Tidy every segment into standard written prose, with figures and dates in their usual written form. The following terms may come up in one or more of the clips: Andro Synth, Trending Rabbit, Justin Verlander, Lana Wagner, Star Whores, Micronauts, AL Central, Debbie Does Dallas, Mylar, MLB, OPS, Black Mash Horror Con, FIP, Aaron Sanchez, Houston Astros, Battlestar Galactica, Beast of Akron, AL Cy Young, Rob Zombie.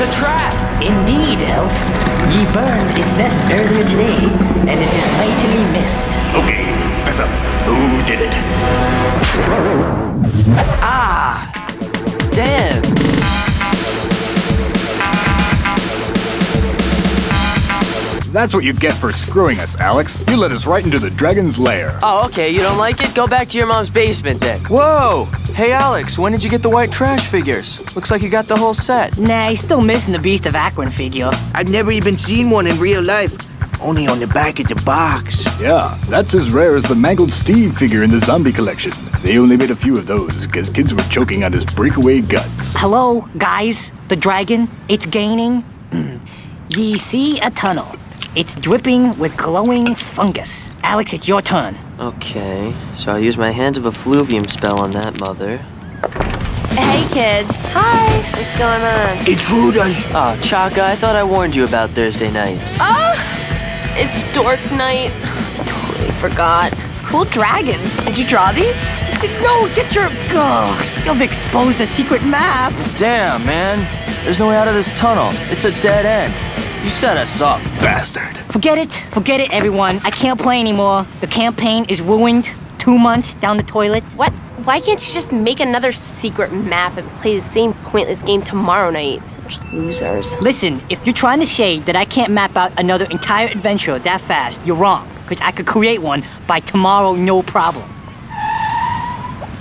was a trap! Indeed, Elf. Ye burned its nest earlier today, and it is mightily missed. Okay, fess up. Who did it? Ah! Deb! That's what you get for screwing us, Alex. You led us right into the dragon's lair. Oh, okay. You don't like it? Go back to your mom's basement then. Whoa! Hey, Alex, when did you get the white trash figures? Looks like you got the whole set. Nah, he's still missing the Beast of Akron figure. I've never even seen one in real life. Only on the back of the box. Yeah, that's as rare as the Mangled Steve figure in the zombie collection. They only made a few of those because kids were choking on his breakaway guts. Hello, guys. The dragon, it's gaining. Ye see a tunnel. It's dripping with glowing fungus. Alex, it's your turn. Okay, so I'll use my Hands of Effluvium spell on that mother. Hey, kids. Hi. What's going on? It's Rudolph. Oh, Chaka, I thought I warned you about Thursday nights. Oh, it's dork night. I totally forgot. Cool dragons. Did you draw these? No, get your... Ugh, you've exposed the secret map. Damn, man. There's no way out of this tunnel. It's a dead end. You set us up, bastard. Forget it, everyone. I can't play anymore. The campaign is ruined. 2 months down the toilet. What? Why can't you just make another secret map and play the same pointless game tomorrow night? Such losers. Listen, if you're trying to shade that I can't map out another entire adventure that fast, you're wrong. Because I could create one by tomorrow, no problem.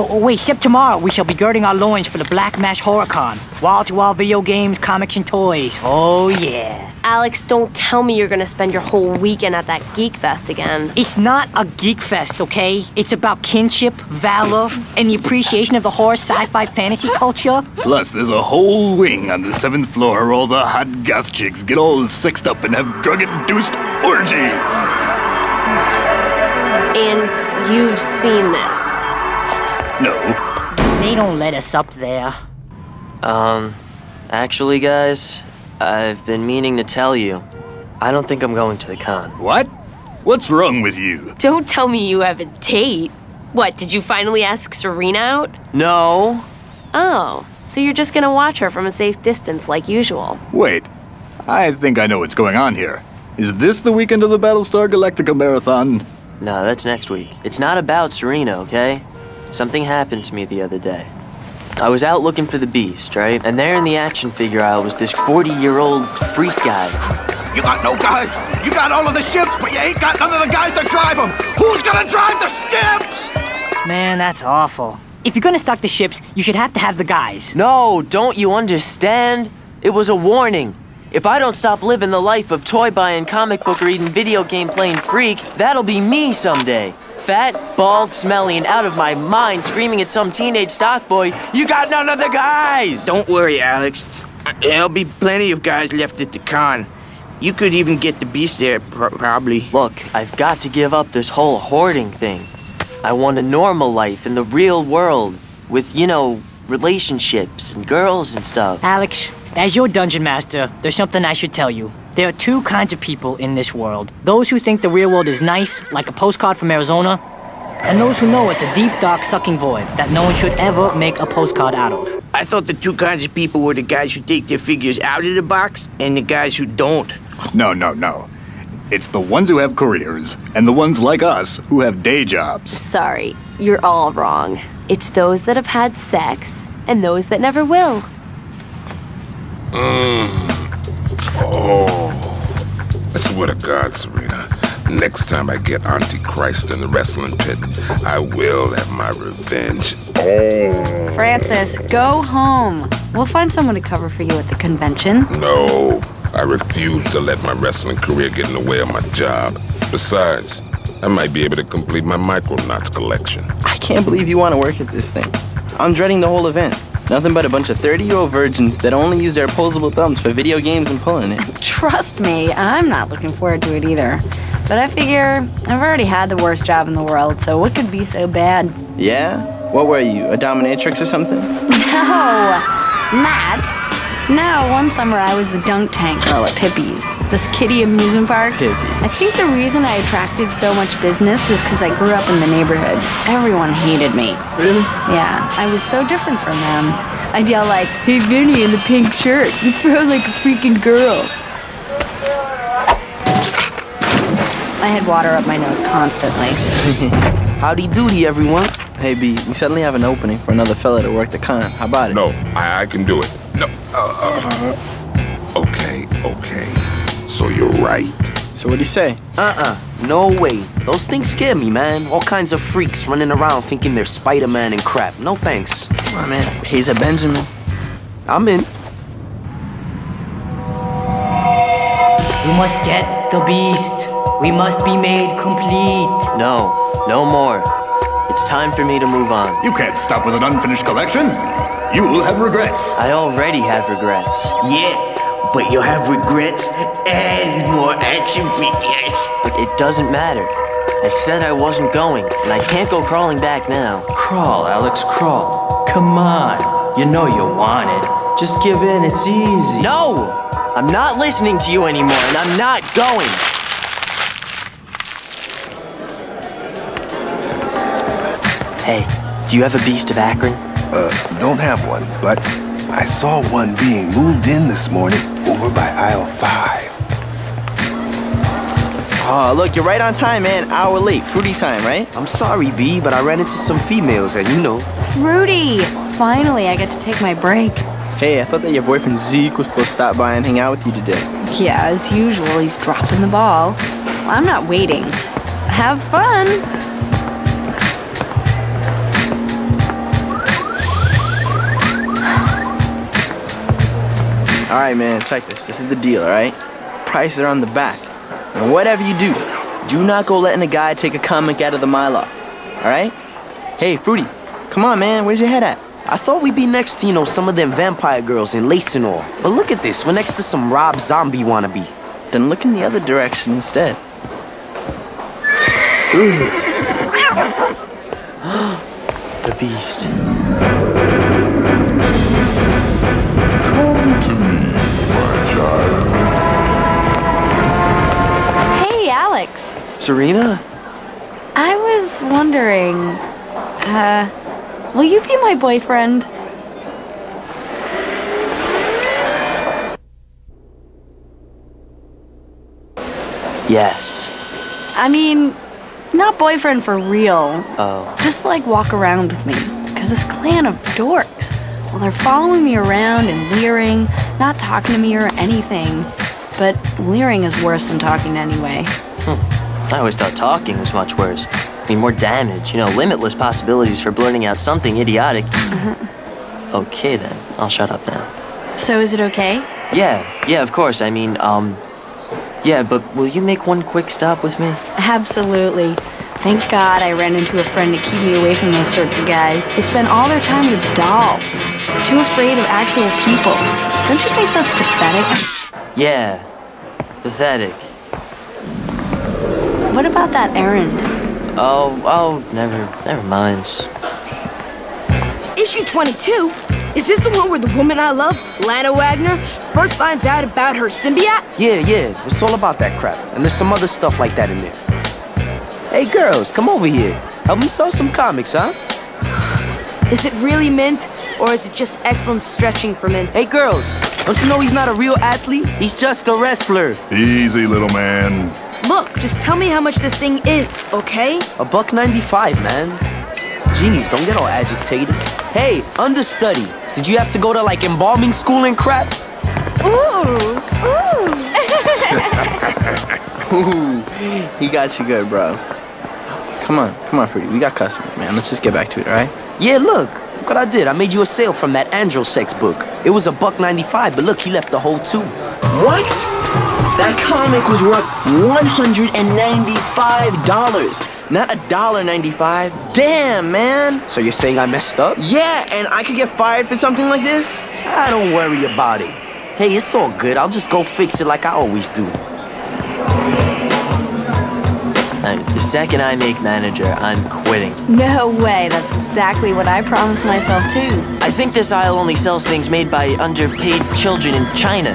Oh, wait, except tomorrow we shall be girding our loins for the Black Mash Horror Con. Wall-to-wall video games, comics, and toys. Oh, yeah. Alex, don't tell me you're going to spend your whole weekend at that Geek Fest again. It's not a Geek Fest, okay? It's about kinship, valor, and the appreciation of the horror, sci-fi, fantasy culture. Plus, there's a whole wing on the 7th floor where all the hot goth chicks get all sexed up and have drug-induced orgies. And you've seen this. No. They don't let us up there. Actually, guys, I've been meaning to tell you. I don't think I'm going to the con. What? What's wrong with you? Don't tell me you have a date. What, did you finally ask Serena out? No. Oh, so you're just gonna watch her from a safe distance like usual. Wait, I think I know what's going on here. Is this the weekend of the Battlestar Galactica Marathon? No, that's next week. It's not about Serena, okay? Something happened to me the other day. I was out looking for the Beast, right? And there in the action figure aisle was this 40-year-old freak guy. You got no guys. You got all of the ships, but you ain't got none of the guys to drive them. Who's gonna drive the ships? Man, that's awful. If you're gonna stock the ships, you should have to have the guys. No, don't you understand? It was a warning. If I don't stop living the life of toy buying, comic book reading, video game playing freak, that'll be me someday. Fat, bald, smelly, and out of my mind, screaming at some teenage stock boy, "You got none of the guys!" Don't worry, Alex. There'll be plenty of guys left at the con. You could even get the Beast there, probably. Look, I've got to give up this whole hoarding thing. I want a normal life in the real world with, you know, relationships and girls and stuff. Alex, as your dungeon master, there's something I should tell you. There are two kinds of people in this world. Those who think the real world is nice, like a postcard from Arizona, and those who know it's a deep, dark, sucking void that no one should ever make a postcard out of. I thought the two kinds of people were the guys who take their figures out of the box and the guys who don't. No, no, no. It's the ones who have careers and the ones like us who have day jobs. Sorry, you're all wrong. It's those that have had sex and those that never will. Oh, I swear to God, Serena, next time I get Auntie Christ in the wrestling pit, I will have my revenge. Oh. Francis, go home. We'll find someone to cover for you at the convention. No, I refuse to let my wrestling career get in the way of my job. Besides, I might be able to complete my Micronauts collection. I can't believe you want to work at this thing. I'm dreading the whole event. Nothing but a bunch of 30-year-old virgins that only use their opposable thumbs for video games and pulling it. Trust me, I'm not looking forward to it either. But I figure I've already had the worst job in the world, so what could be so bad? Yeah? What were you, a dominatrix or something? No, not. No, one summer I was the dunk tank girl at Pippi's, this kiddie amusement park. Pippi. I think the reason I attracted so much business is because I grew up in the neighborhood. Everyone hated me. Really? Yeah, I was so different from them. I I'd yell like, "Hey Vinny in the pink shirt, you throw like a freaking girl." I had water up my nose constantly. Howdy doody, everyone. Hey B, we suddenly have an opening for another fella to work the con. How about it? No, I can do it. No. Okay. So you're right. So what do you say? No way. Those things scare me, man. All kinds of freaks running around thinking they're Spider-Man and crap. No thanks. Come on, man. Hazel Benjamin. I'm in. You must get the beast. We must be made complete. No. No more. It's time for me to move on. You can't stop with an unfinished collection. You will have regrets. I already have regrets. Yeah. But you'll have regrets and more action figures. It doesn't matter. I said I wasn't going, and I can't go crawling back now. Crawl, Alex, crawl. Come on. You know you want it. Just give in, it's easy. No! I'm not listening to you anymore, and I'm not going. Hey, do you have a Beast of Akron? Don't have one, but I saw one being moved in this morning over by aisle 5. Oh, look, you're right on time, man. Hour late. Fruity time, right? I'm sorry, B, but I ran into some females and you know. Fruity! Finally, I get to take my break. Hey, I thought that your boyfriend Zeke was supposed to stop by and hang out with you today. Yeah, as usual, he's dropping the ball. Well, I'm not waiting. Have fun! All right, man, check this. This is the deal, all right? Prices are on the back. And whatever you do, do not go letting a guy take a comic out of the Mylar, all right? Hey, Fruity, come on, man, where's your head at? I thought we'd be next to, you know, some of them vampire girls in lace and all. But look at this, we're next to some Rob Zombie wannabe. Then look in the other direction instead. The beast. To me, my child. Hey, Alex. Serena? I was wondering, will you be my boyfriend? Yes. I mean, not boyfriend for real. Oh. Just like walk around with me, because this clan of dorks. Well, they're following me around and leering, not talking to me or anything. But leering is worse than talking anyway. I always thought talking was much worse. I mean, more damage, you know, limitless possibilities for blurting out something idiotic. Okay, then. I'll shut up now. So is it okay? Yeah, of course. I mean, yeah, but will you make one quick stop with me? Absolutely. Thank God I ran into a friend to keep me away from those sorts of guys. They spend all their time with dolls, too afraid of actual people. Don't you think that's pathetic? Yeah, pathetic. What about that errand? Oh, never mind. Issue 22? Is this the one where the woman I love, Lana Wagner, first finds out about her symbiote? Yeah, it's all about that crap. And there's some other stuff like that in there. Hey girls, come over here. Help me sew some comics, huh? Is it really mint, or is it just excellent stretching for mint? Hey girls, don't you know he's not a real athlete? He's just a wrestler. Easy, little man. Look, just tell me how much this thing is, okay? $1.95, man. Jeez, don't get all agitated. Hey, understudy, did you have to go to like embalming school and crap? Ooh. Ooh, he got you good, bro. Come on, Fruity. We got customers, man. Let's just get back to it, all right? Yeah, look what I did. I made you a sale from that Andro sex book. It was $1.95, but look, he left the whole 2. What? That comic was worth $195, not $1.95. Damn, man. So you're saying I messed up? Yeah, and I could get fired for something like this? Ah, don't worry about it. Hey, it's all good. I'll just go fix it like I always do. The second I make manager, I'm quitting. No way. That's exactly what I promised myself, too. I think this aisle only sells things made by underpaid children in China.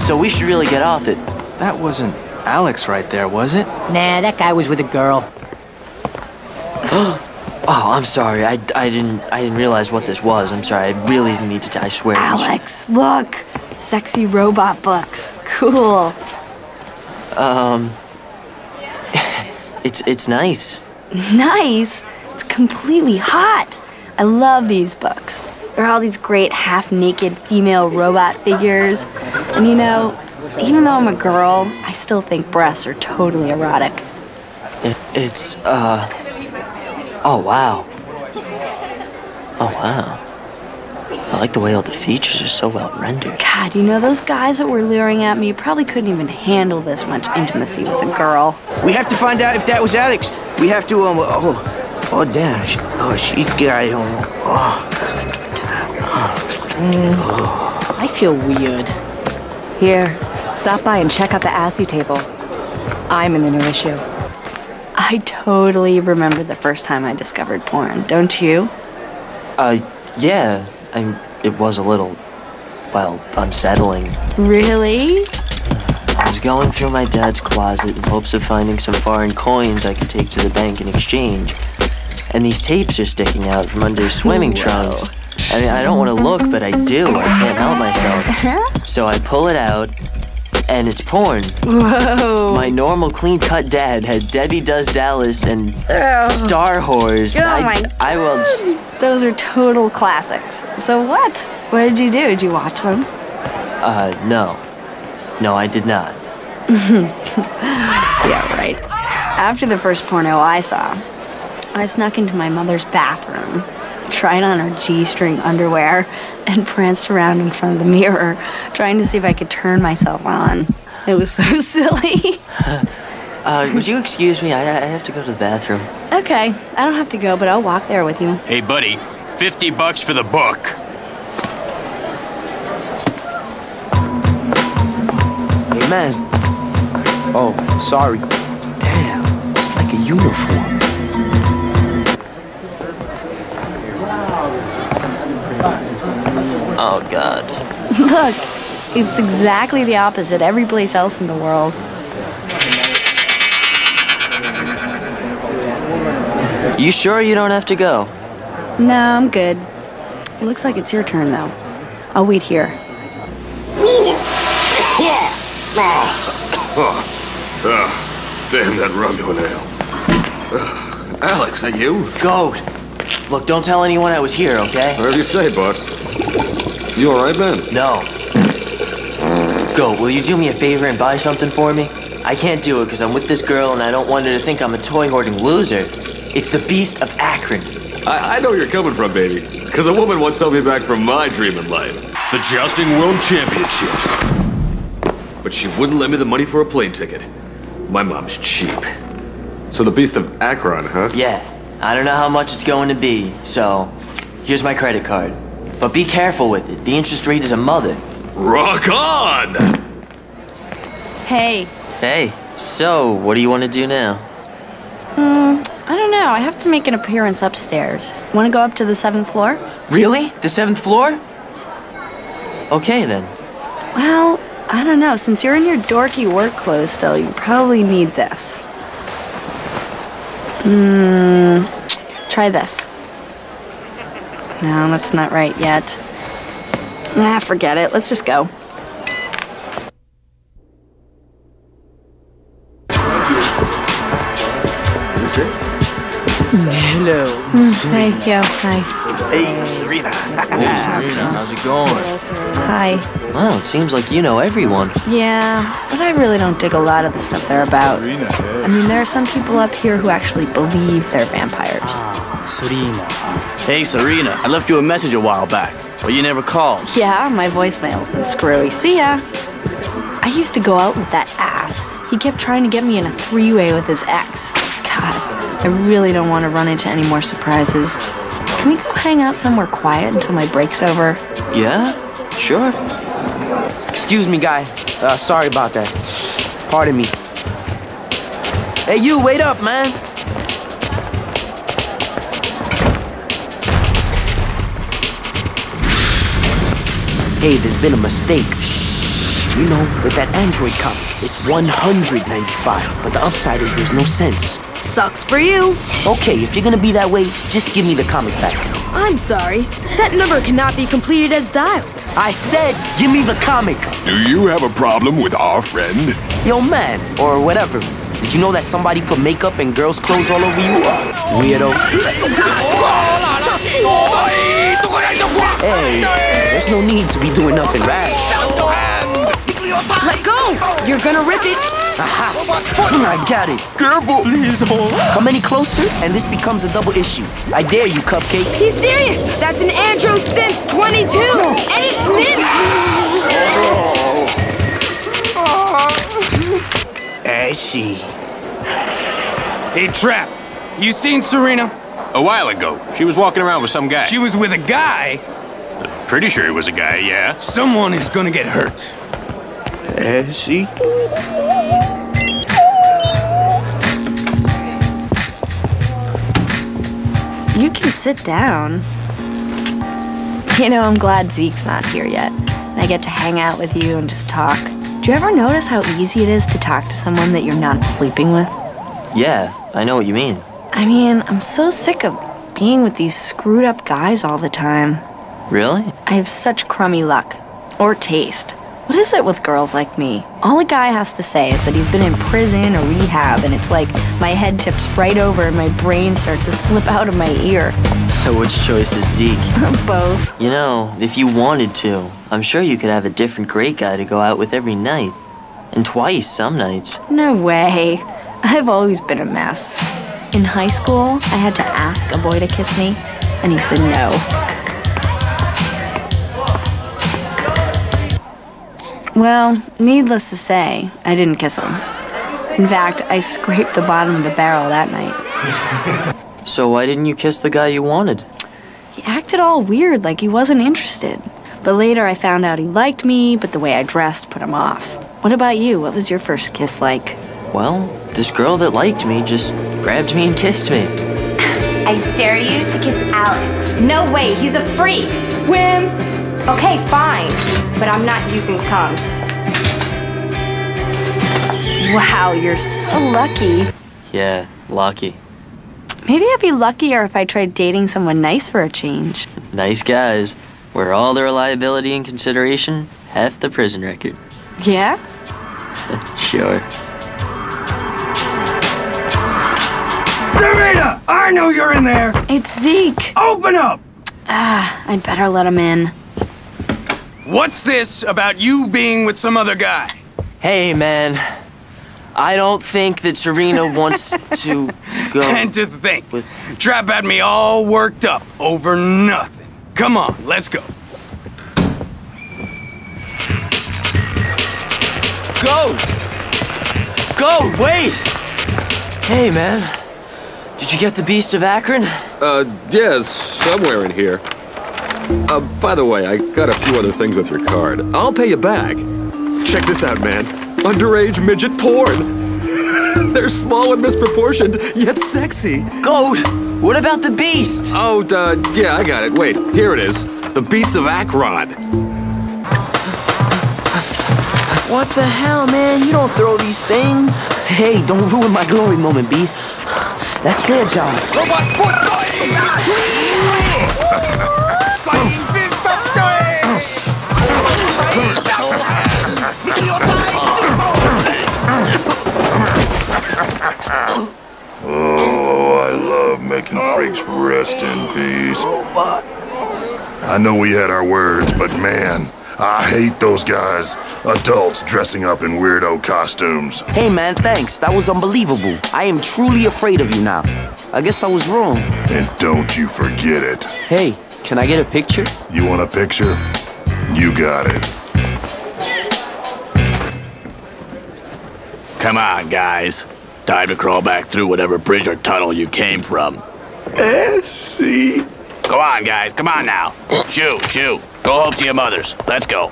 So we should really get off it. That wasn't Alex right there, was it? Nah, that guy was with a girl. Oh, I'm sorry. I didn't realize what this was. I'm sorry. I really didn't need to. I swear. Alex, look, sexy robot books. Cool. It's nice. Nice? It's completely hot. I love these books. There are all these great half-naked female robot figures. And you know, even though I'm a girl, I still think breasts are totally erotic. Oh, wow. Oh, wow. I like the way all the features are so well rendered. God, you know, those guys that were leering at me probably couldn't even handle this much intimacy with a girl. We have to find out if that was Alex. We have to, oh, damn. Oh, she got it. I feel weird. Here, stop by and check out the assy table. I'm in the new issue. I totally remember the first time I discovered porn, don't you? Yeah. It was a little, well, unsettling. Really? I was going through my dad's closet in hopes of finding some foreign coins I could take to the bank in exchange. And these tapes are sticking out from under his swimming trunks. I mean, I don't want to look, but I do. I can't help myself. So I pull it out. And it's porn. Whoa. My normal clean-cut dad had Debbie Does Dallas and Star Whores. Oh, my God. I will just... Those are total classics. So what? What did you do? Did you watch them? No. No, I did not. Yeah, right. After the first porno I saw, I snuck into my mother's bathroom, tried on her G-string underwear, and pranced around in front of the mirror, trying to see if I could turn myself on. It was so silly. Would you excuse me? I have to go to the bathroom. Okay. I don't have to go, but I'll walk there with you. Hey, buddy. $50 for the book. Hey, man. Oh, sorry. Damn. It's like a uniform. Oh, God. Look, it's exactly the opposite every place else in the world. You sure you don't have to go? No, I'm good. It looks like it's your turn, though. I'll wait here. Damn that rubber nail. Alex, are you? Goat. Look, don't tell anyone I was here, okay? Whatever you say, boss. You all right, man? No. Go, will you do me a favor and buy something for me? I can't do it because I'm with this girl and I don't want her to think I'm a toy-hoarding loser. It's the Beast of Akron. I know where you're coming from, baby. Because a woman once held me back from my dream in life. The Jousting World Championships. But she wouldn't lend me the money for a plane ticket. My mom's cheap. So the Beast of Akron, huh? Yeah. I don't know how much it's going to be, so here's my credit card. But be careful with it. The interest rate is a mother. Rock on! Hey. Hey. So, what do you want to do now? I don't know. I have to make an appearance upstairs. Want to go up to the 7th floor? Really? The 7th floor? Okay, then. Well, I don't know. Since you're in your dorky work clothes still, you probably need this. Try this. No, that's not right yet. Nah, forget it. Let's just go. Hello. Thank you. Hi. Hey, Serena. Hey, Serena. How's it going? Hello, Serena. Hi. Wow, it seems like you know everyone. Yeah, but I really don't dig a lot of the stuff they're about. Serena, hey. I mean, there are some people up here who actually believe they're vampires. Serena. Hey, Serena, I left you a message a while back, but you never called. Yeah, my voicemail's been screwy. See ya. I used to go out with that ass. He kept trying to get me in a three-way with his ex. God, I really don't want to run into any more surprises. Can we go hang out somewhere quiet until my break's over? Yeah, sure. Excuse me, guy. Sorry about that. Pardon me. Hey, you, wait up, man. Hey, there's been a mistake. Shh. You know, with that Android copy, it's 195, but the upside is there's no sense. Sucks for you. Okay, if you're gonna be that way, just give me the comic back. I'm sorry. That number cannot be completed as dialed. I said, give me the comic. Do you have a problem with our friend? Yo, man, or whatever. Did you know that somebody put makeup and girls' clothes all over you? Weirdo. Hey, there's no need to be doing nothing rash. Let go! You're gonna rip it! Aha! I got it! Careful! Please don't! Come any closer, and this becomes a double issue. I dare you, Cupcake. He's serious! That's an Andro Synth 22! No. And it's mint! I see. Hey, Trap! You seen Serena? A while ago. She was walking around with some guy. She was with a guy? I'm pretty sure it was a guy, yeah. Someone is gonna get hurt. See? You can sit down. You know, I'm glad Zeke's not here yet. And I get to hang out with you and just talk. Do you ever notice how easy it is to talk to someone that you're not sleeping with? Yeah, I know what you mean. I mean, I'm so sick of being with these screwed up guys all the time. Really? I have such crummy luck. Or taste. What is it with girls like me? All a guy has to say is that he's been in prison or rehab, and it's like my head tips right over and my brain starts to slip out of my ear. So which choice is Zeke? Both. You know, if you wanted to, I'm sure you could have a different great guy to go out with every night. And twice some nights. No way. I've always been a mess. In high school, I had to ask a boy to kiss me, and he said no. Well, needless to say, I didn't kiss him. In fact, I scraped the bottom of the barrel that night. So why didn't you kiss the guy you wanted? He acted all weird, like he wasn't interested. But later I found out he liked me, but the way I dressed put him off. What about you? What was your first kiss like? Well, this girl that liked me just grabbed me and kissed me. I dare you to kiss Alex. No way, he's a freak. Wimp. Okay, fine, but I'm not using tongue. Wow, you're so lucky. Yeah, lucky. Maybe I'd be luckier if I tried dating someone nice for a change. Nice guys, where all their reliability and consideration, half the prison record. Yeah? Sure. Serena, I know you're in there. It's Zeke. Open up. Ah, I'd better let him in. What's this about you being with some other guy? Hey, man. I don't think that Serena wants to go. And to think. With... Trap had me all worked up over nothing. Come on, let's go. Go! Go, wait! Hey, man. Did you get the Beast of Akron? Yeah, somewhere in here. By the way, I got a few other things with your card. I'll pay you back. Check this out, man. Underage midget porn. They're small and misproportioned, yet sexy. Goat, what about the beast? Oh, yeah, I got it. Wait, here it is. The Beast of Akron. What the hell, man? You don't throw these things. Hey, don't ruin my glory moment, B. That's their job. Robot foot! Oh, I love making freaks rest in peace. I know we had our words, but man, I hate those guys. Adults dressing up in weirdo costumes. Hey man, thanks. That was unbelievable. I am truly afraid of you now. I guess I was wrong. And don't you forget it. Hey, can I get a picture? You want a picture? You got it. Come on, guys. Time to crawl back through whatever bridge or tunnel you came from. See. Go on, guys. Come on now. Shoo, shoo. Go home to your mothers. Let's go.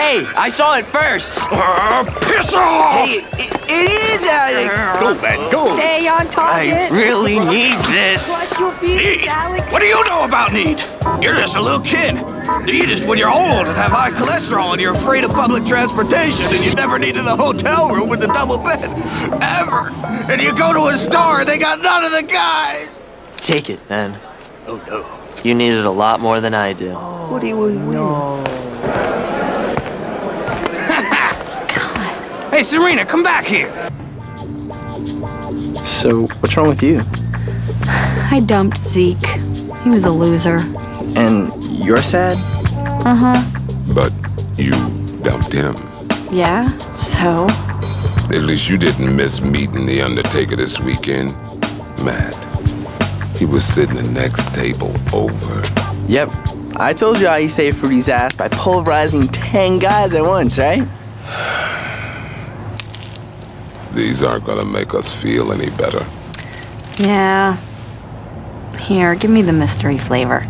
Hey, I saw it first. Piss off! Hey, it is Alex. Go, man, go. Stay on target. I really need this. Need? Alex? What do you know about need? You're just a little kid. Need is when you're old and have high cholesterol and you're afraid of public transportation and you never needed a hotel room with a double bed. Ever. And you go to a store and they got none of the guys. Take it, man. Oh, no. You need it a lot more than I do. Oh, what do you know? God. Hey, Serena, come back here. So, what's wrong with you? I dumped Zeke. He was a loser. And you're sad? Uh-huh. But you dumped him. Yeah, so? At least you didn't miss meeting the Undertaker this weekend, Matt. He was sitting the next table over. Yep. I told you I saved Fruity's ass by pulverizing 10 guys at once, right? These aren't gonna make us feel any better. Yeah. Here, give me the mystery flavor.